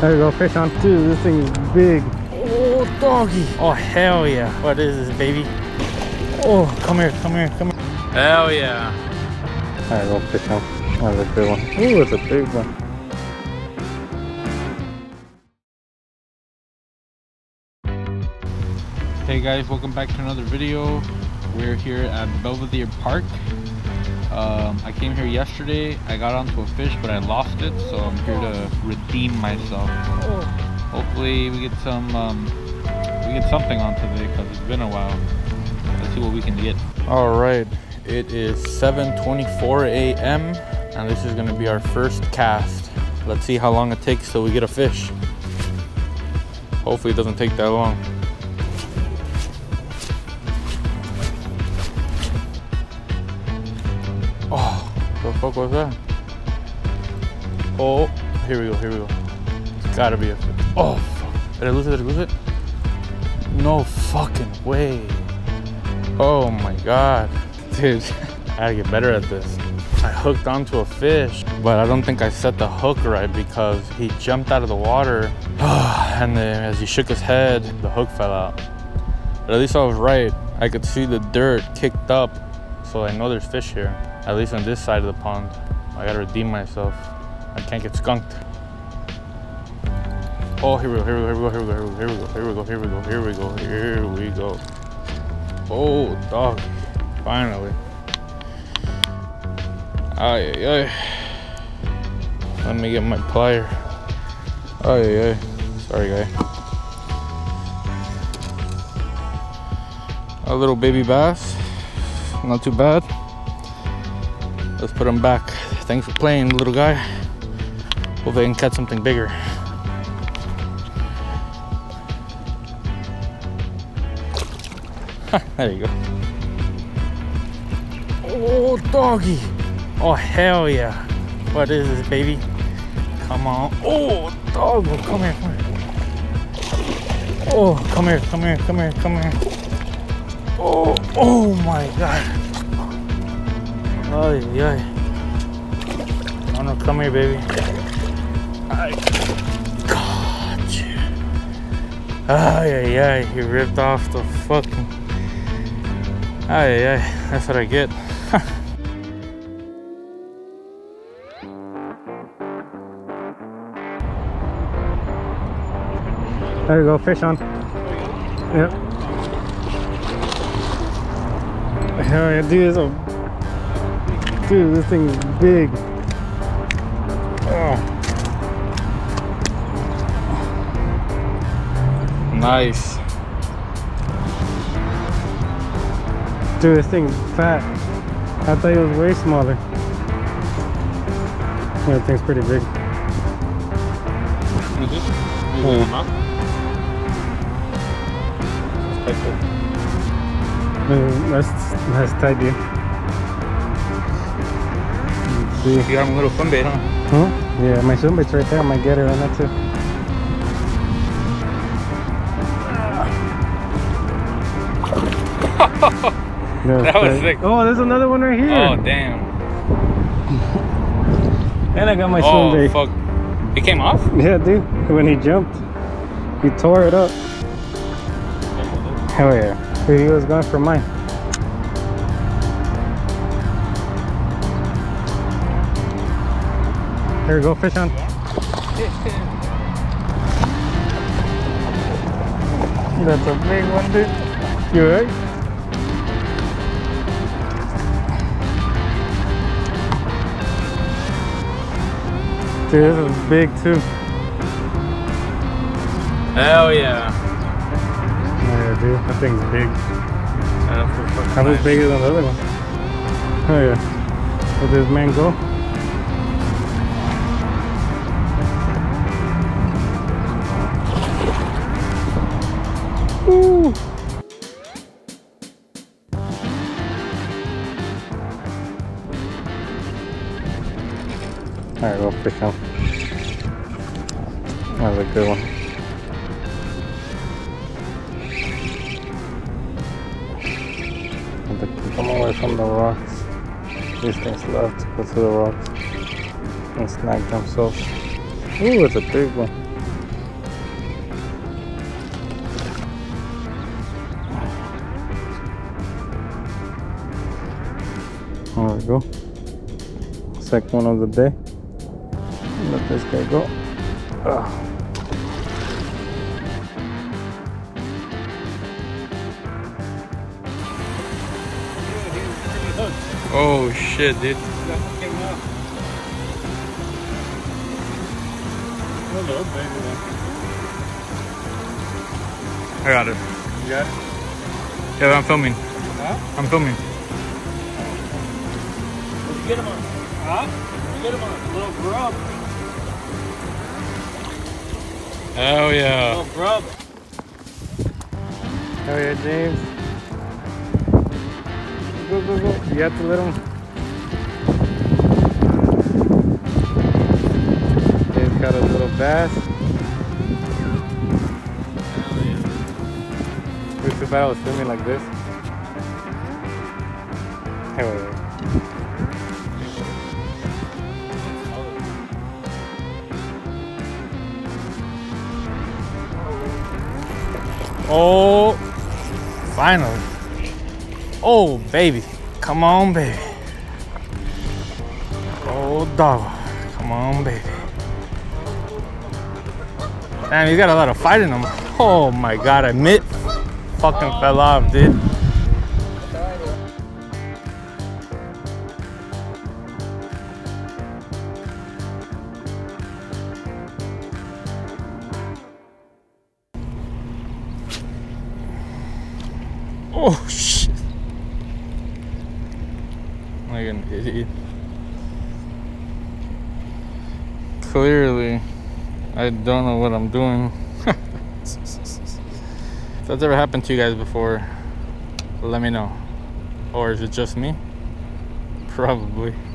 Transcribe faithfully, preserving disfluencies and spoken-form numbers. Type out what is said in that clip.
There we go, fish on. Dude, this thing is big. Oh, doggy. Oh, hell yeah. What is this, baby? Oh, come here, come here, come here. Hell yeah. There we go, fish on. That was a big one. Ooh, it's a big one. Hey guys, welcome back to another video. We're here at Belvedere Park. Um, I came here yesterday. I got onto a fish, but I lost it, so I'm here to redeem myself. Hopefully, we get some, um, we get something on today because it's been a while. Let's see what we can get. All right, it is seven twenty-four a m and this is going to be our first cast. Let's see how long it takes till we get a fish. Hopefully, it doesn't take that long. What the fuck was that? Oh, here we go, here we go. It's gotta be a fish. Oh, fuck. Did I lose it? Did I lose it? No fucking way. Oh my god. Dude, I gotta get better at this. I hooked onto a fish, but I don't think I set the hook right because he jumped out of the water and then as he shook his head, the hook fell out. But at least I was right. I could see the dirt kicked up, so I know there's fish here. At least on this side of the pond. I gotta redeem myself. I can't get skunked. Oh, here we go, here we go, here we go, here we go, here we go, here we go, here we go, here we go, here we go. Oh, dog. Finally. Ay, ay, ay. Let me get my plier. Ay, ay, ay. Sorry, guy. A little baby bass. Not too bad. Let's put him back. Thanks for playing, little guy. Hope I can catch something bigger. There you go. Oh, doggy. Oh, hell yeah. What is this, baby? Come on. Oh, dog. Oh, come here, come here. Oh, come here, come here, come here, come here. Oh, oh my god. Oh, yeah. Oh no, come here, baby. I got you. Oh, yeah, yeah. He ripped off the fucking. Oh, yeah, yeah. That's what I get. There you go, fish on. Yep. Hell yeah, dude, it's a. Dude, this thing is big. Oh. Nice. Dude, this thing's fat. I thought it was way smaller. Yeah, that thing's pretty big. Is this? Is it not? That's that's tight, dude. You got him a little sunbait, huh? Huh? Yeah, my sunbait's right there. I might get it right now, too. that, that was sick. Oh, there's another one right here. Oh, damn. And I got my sunbait. Oh, fuck. It came off? Yeah, dude. When he jumped, he tore it up. Hell yeah. He was gone for mine. Here we go, fish on. That's a big one, dude. You alright? Dude, this is big too. Hell yeah. Yeah, dude, that thing's big. How much bigger than the other one? Oh yeah. Where does this man go? Ooh. All right, we'll fish out. That was a good one. Come away from the rocks. These things love to go to the rocks and snag themselves. Ooh, it's a big one. go. Second one of the day. Let this guy go. Ugh. Oh shit, dude. Hello, baby. I got it. You got it? Yeah, I'm filming. Huh? I'm filming. What'd you get him on? Huh? What'd you get him on? A little grub. Hell yeah. A little grub. Hell yeah, James. Go, go, go. You have to let him. They've got a little bass. It's too bad I was filming like this. Anyway. Oh, finally. Oh baby, come on baby. Oh dog, come on baby. Damn, you got a lot of fight in them. Oh my god, I mid fucking fell off, dude. Oh shit. Like an idiot. Clearly, I don't know what I'm doing. If that's ever happened to you guys before, let me know. Or is it just me? Probably.